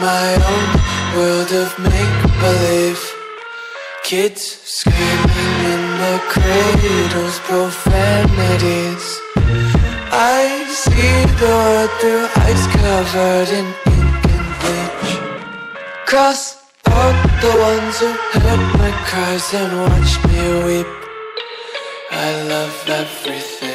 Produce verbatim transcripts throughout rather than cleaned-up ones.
my own world of make-believe. Kids screaming in the cradles, profanities. I see the world through eyes covered in ink and bleach. Cross out the ones who heard my cries and watched me weep. I love everything.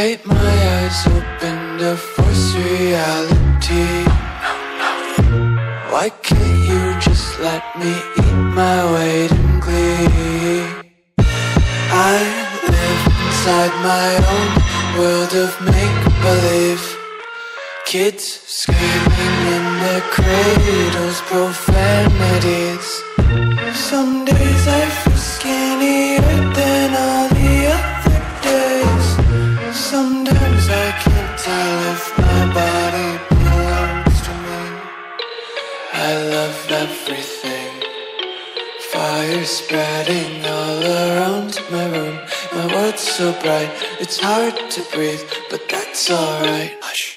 Take my eyes open to force reality. Why can't you just let me eat my weight in glee? I live inside my own world of make-believe. Kids screaming in their cradles, profanities. Some days I feel skinnier than all the other days. Sometimes I can't tell if my body belongs to me. I love everything. Fire spreading all around my room. My world's so bright, it's hard to breathe, but that's alright. Hush.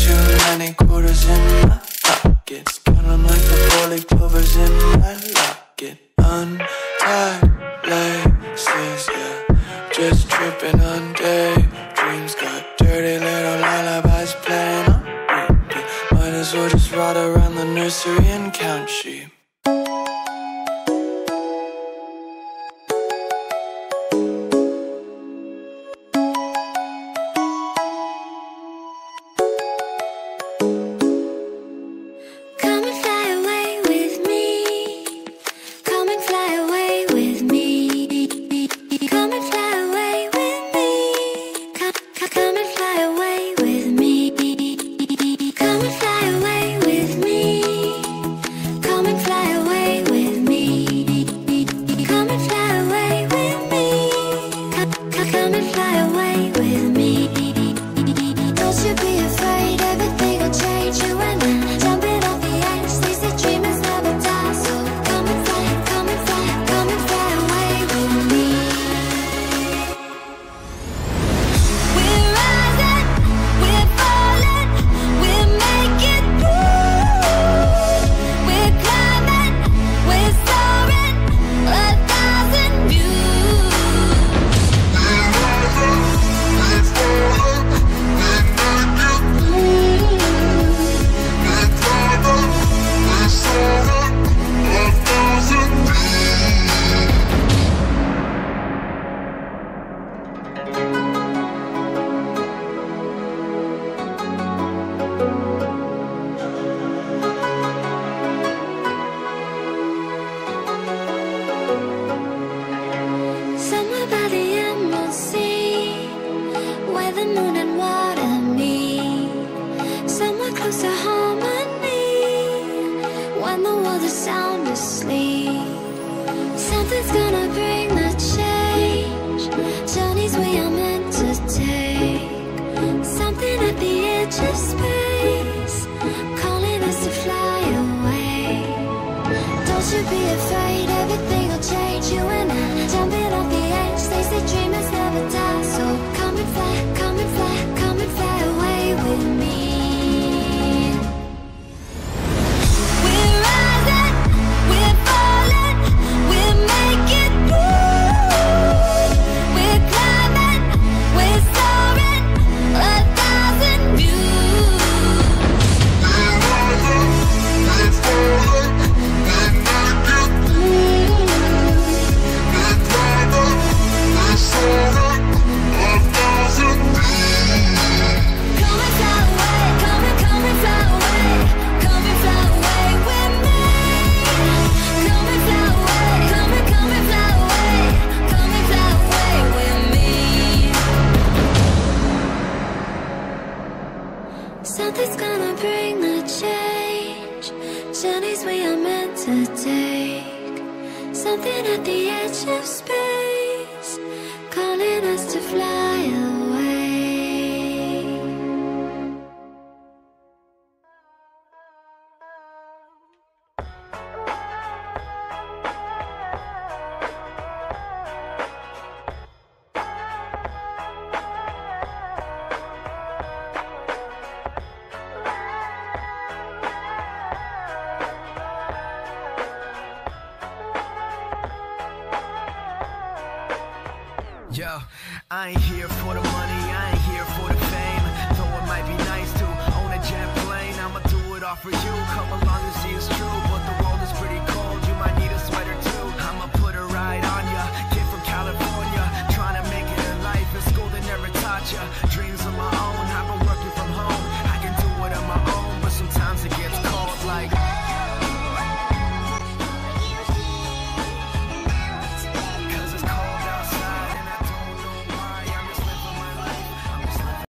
afraid everything will change. You and I jumping off the edge. They say dreamers never die. So come and fly, come and fly, come and fly away with me. We're rising, we're falling, we'll make it through. We're climbing, we're soaring, a thousand views. We're rising, we're falling. Something's gonna bring the change. Journeys we are meant to take. Something at the edge of space, calling us to fly away. Yo, I ain't here for the money, I ain't here for the fame. Though it might be nice to own a jet plane, I'ma do it all for you.